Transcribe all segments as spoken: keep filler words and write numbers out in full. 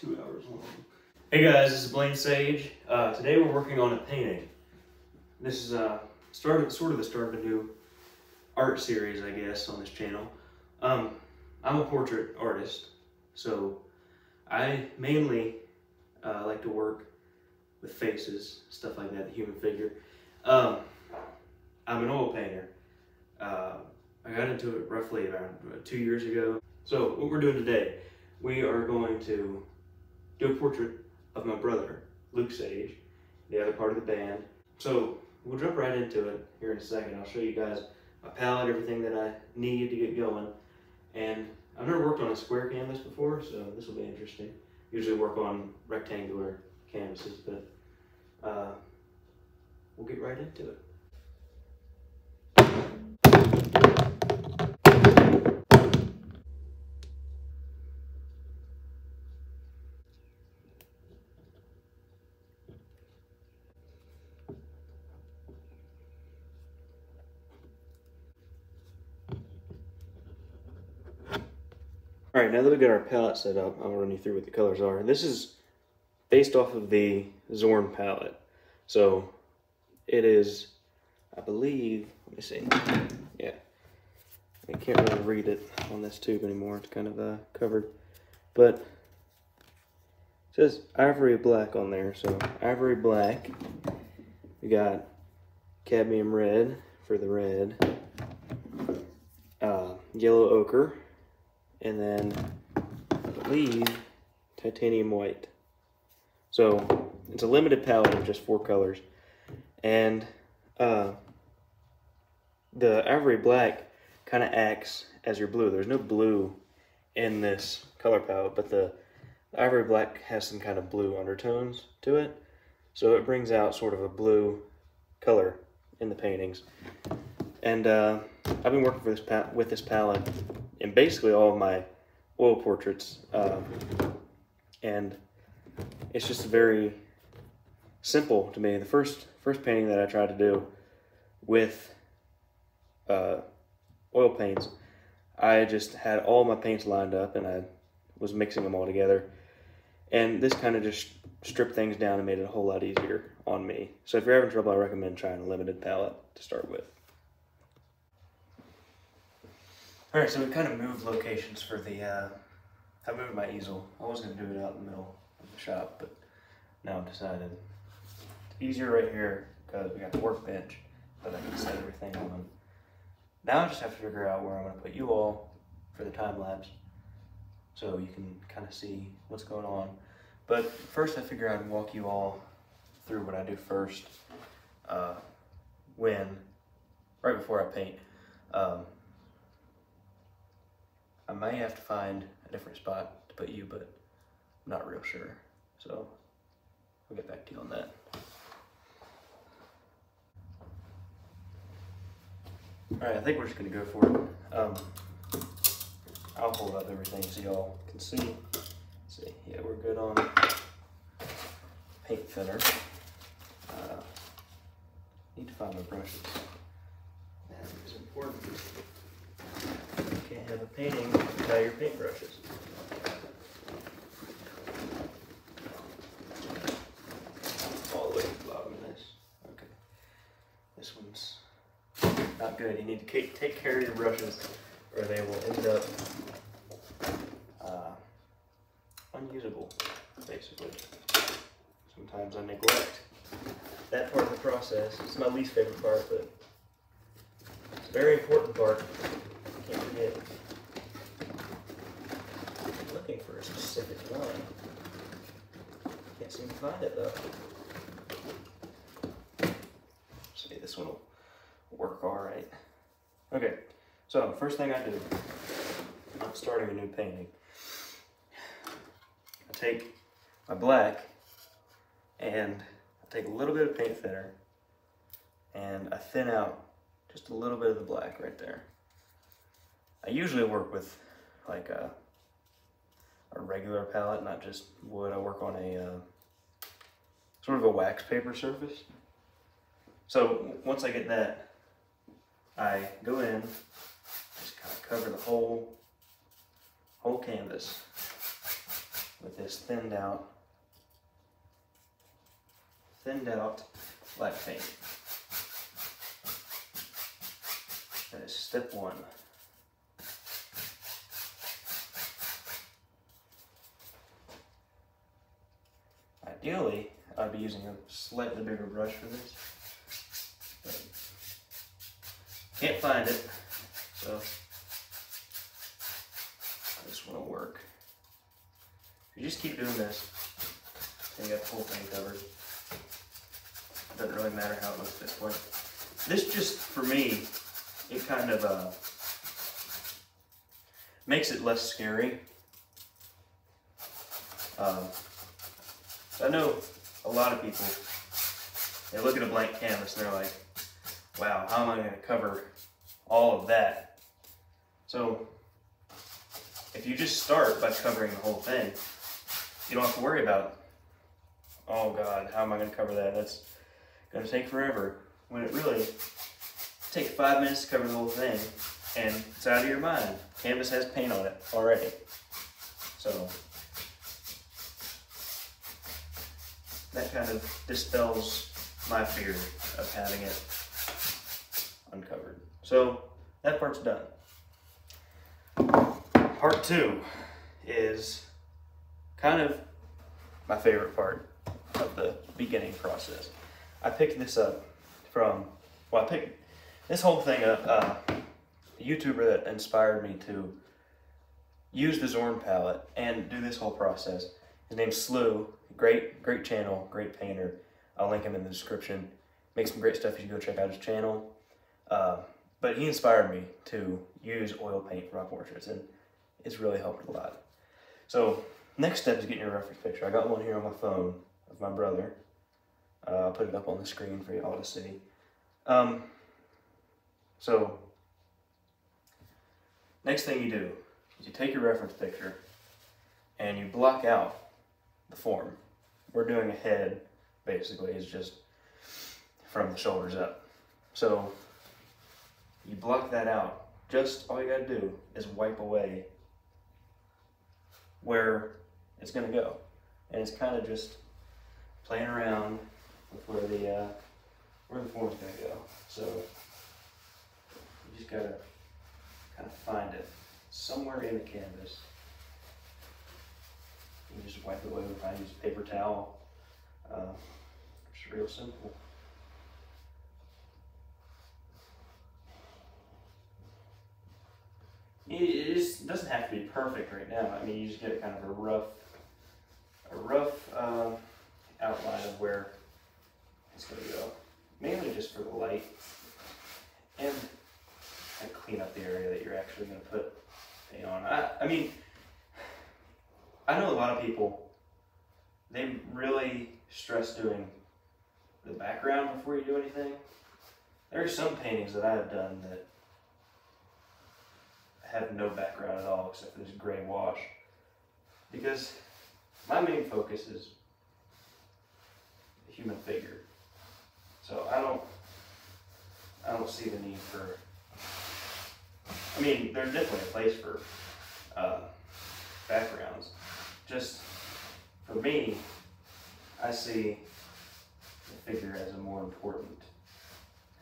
two hours long. Hey guys, this is Blaine Sage. Uh, today we're working on a painting. This is uh, started, sort of the start of a new art series, I guess, on this channel. Um, I'm a portrait artist, so I mainly uh, like to work with faces, stuff like that, the human figure. Um, I'm an oil painter. Uh, I got into it roughly around two years ago. So what we're doing today, we are going to do a portrait of my brother, Luke Sage, the other part of the band. So we'll jump right into it here in a second. I'll show you guys my palette, everything that I need to get going. And I've never worked on a square canvas before, so this will be interesting. Usually work on rectangular canvases, but uh, we'll get right into it. All right, now that we've got our palette set up, I'll run you through what the colors are. This is based off of the Zorn palette. So it is, I believe, let me see. Yeah, I can't really read it on this tube anymore. It's kind of uh, covered, but it says ivory black on there. So ivory black, we got cadmium red for the red, uh, yellow ochre, and then I believe titanium white. So it's a limited palette of just four colors, and uh, the ivory black kind of acts as your blue. There's no blue in this color palette, but the ivory black has some kind of blue undertones to it, so it brings out sort of a blue color in the paintings. And uh, I've been working for this pa with this palette in basically all of my oil portraits, um, and it's just very simple to me. The first first painting that I tried to do with uh, oil paints, I just had all my paints lined up and I was mixing them all together, and this kind of just stripped things down and made it a whole lot easier on me. So if you're having trouble, I recommend trying a limited palette to start with. All right, so we kind of moved locations for the, uh, I moved my easel. I was gonna do it out in the middle of the shop, but now I've decided it's easier right here because we got the workbench that I can set everything on. Now I just have to figure out where I'm gonna put you all for the time lapse so you can kind of see what's going on. But first I figure I'd walk you all through what I do first uh, when, right before I paint. Um, I may have to find a different spot to put you, but I'm not real sure. So we'll get back to you on that. All right, I think we're just gonna go for it. Um, I'll hold up everything so y'all can see. Let's see, yeah, we're good on paint thinner. Uh, need to find my brushes. That is important. Can't have a painting without your paintbrushes. All the way to the bottom of this. Okay. This one's not good. You need to take care of your brushes or they will end up uh, unusable, basically. Sometimes I neglect that part of the process. It's my least favorite part, but it's a very important part. Can't forget. I'm looking for a specific line. Can't seem to find it though. See, this one will work all right. Okay, so first thing I do, I'm starting a new painting. I take my black and I take a little bit of paint thinner and I thin out just a little bit of the black right there. I usually work with like a, a regular palette, not just wood. I work on a uh, sort of a wax paper surface. So once I get that, I go in, just kind of cover the whole, whole canvas. with this thinned out, thinned out flat paint. That is step one. Ideally, I'd be using a slightly bigger brush for this, but can't find it, so I just want to work. If you just keep doing this, and you got the whole thing covered. It doesn't really matter how it looks at this point. This just, for me, it kind of uh, makes it less scary. Um, I know a lot of people, they look at a blank canvas and they're like, wow, how am I going to cover all of that? So if you just start by covering the whole thing, you don't have to worry about, oh God, how am I going to cover that? That's going to take forever. When it really takes five minutes to cover the whole thing and it's out of your mind. Canvas has paint on it already. So that kind of dispels my fear of having it uncovered. So that part's done. Part two is kind of my favorite part of the beginning process. I picked this up from, well, I picked this whole thing up, uh, a YouTuber that inspired me to use the Zorn palette and do this whole process. His name's SLEW. Great, great channel, great painter. I'll link him in the description. Makes some great stuff. You should go check out his channel. Uh, but he inspired me to use oil paint for my portraits, and it's really helped a lot. So next step is getting your reference picture. I got one here on my phone of my brother. Uh, I'll put it up on the screen for you all to see. Um, so next thing you do is you take your reference picture and you block out the form. We're doing a head, basically, is just from the shoulders up. So you block that out. Just all you gotta do is wipe away where it's gonna go. And it's kind of just playing around with where the uh, where the form's gonna go. So you just gotta kind of find it somewhere in the canvas. You just wipe it away with I use a paper towel. Uh, it's real simple. It just doesn't have to be perfect right now. I mean, you just get kind of a rough, a rough uh, outline of where it's going to go. Mainly just for the light and kind of clean up the area that you're actually going to put paint on. I, I mean. I know a lot of people, they really stress doing the background before you do anything. There are some paintings that I have done that have no background at all except for this gray wash, because my main focus is the human figure. So I don't, I don't see the need for, I mean, there's definitely a place for uh, backgrounds. Just for me, I see the figure as a more important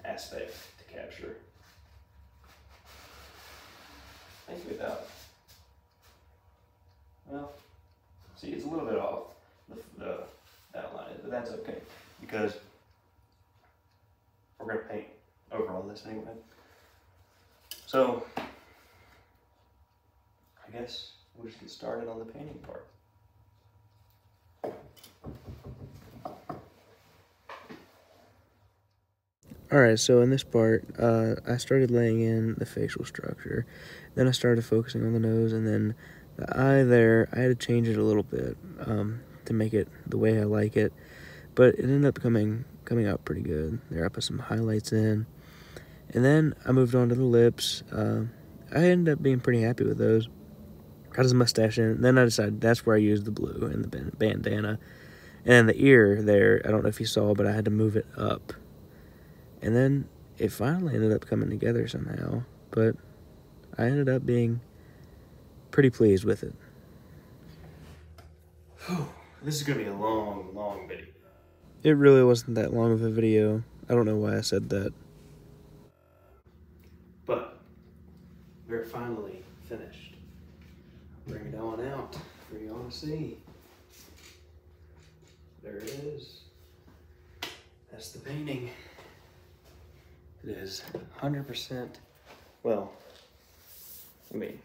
aspect to capture. I think without, well, see, it's a little bit off the, the outline, but that's okay because we're going to paint over all this anyway. So, I guess we'll just get started on the painting part. Alright, so in this part, uh, I started laying in the facial structure. Then I started focusing on the nose, and then the eye there, I had to change it a little bit um, to make it the way I like it. But it ended up coming, coming out pretty good. There, I put some highlights in. And then I moved on to the lips. Uh, I ended up being pretty happy with those. Got his mustache in, and then I decided that's where I used the blue and the bandana. And the ear there, I don't know if you saw, but I had to move it up. And then it finally ended up coming together somehow, but I ended up being pretty pleased with it. Whew, this is going to be a long, long video. It really wasn't that long of a video. I don't know why I said that. But we're finally finished. Bring it on out for you all to see. There it is. That's the painting. It is one hundred percent, well, I mean,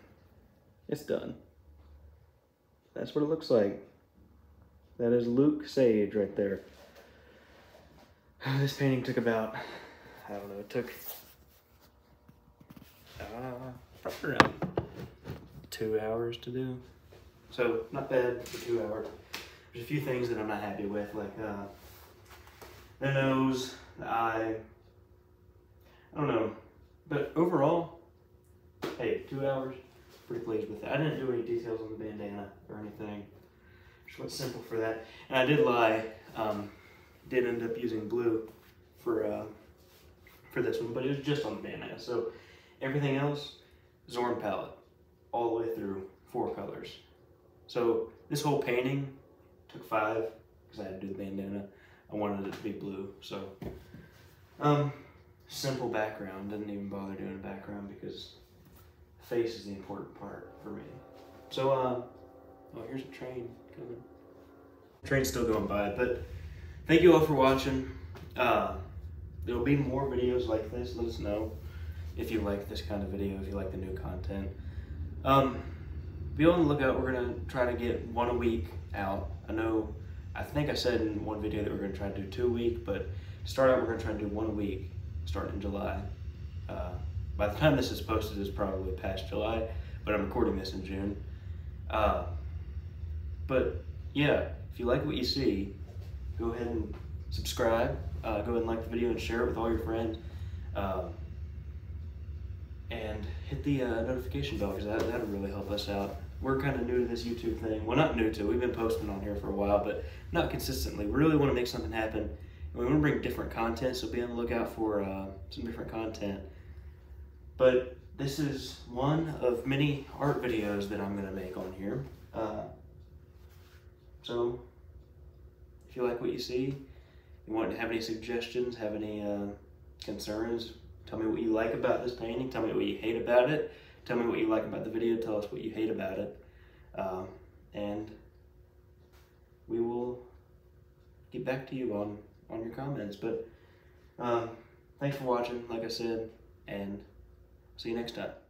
it's done. That's what it looks like. That is Luke Sage right there. This painting took about, I don't know, it took uh, probably around two hours to do. So, not bad for two hours. There's a few things that I'm not happy with, like uh, the nose, the eye, I don't know, but overall, hey, two hours, pretty pleased with it. I didn't do any details on the bandana or anything, just went simple for that. And I did lie, um, did end up using blue for uh, for this one, but it was just on the bandana. So everything else, Zorn palette, all the way through, four colors. So this whole painting took five, because I had to do the bandana. I wanted it to be blue, so. Um, Simple background, didn't even bother doing a background because the face is the important part for me. So, uh, oh, here's a train coming. Train's still going by, but thank you all for watching. Uh, there'll be more videos like this. Let us know if you like this kind of video, if you like the new content. Um, be on the lookout. We're gonna try to get one a week out. I know, I think I said in one video that we're gonna try to do two a week, but to start out, we're gonna try to do one a week. Starting in July. Uh, by the time this is posted, it's probably past July, but I'm recording this in June. Uh, but yeah, if you like what you see, go ahead and subscribe. Uh, go ahead and like the video and share it with all your friends. Uh, and hit the uh, notification bell, because that, that'll really help us out. We're kind of new to this YouTube thing. Well, not new to it. We've been posting on here for a while, but not consistently. We really want to make something happen. We want to bring different content, so be on the lookout for uh, some different content. But this is one of many art videos that I'm going to make on here. Uh, so, if you like what you see, you want to have any suggestions, have any uh, concerns, tell me what you like about this painting, tell me what you hate about it, tell me what you like about the video, tell us what you hate about it. Uh, and we will get back to you on on your comments, but um, thanks for watching, like I said, and see you next time.